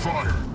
fire!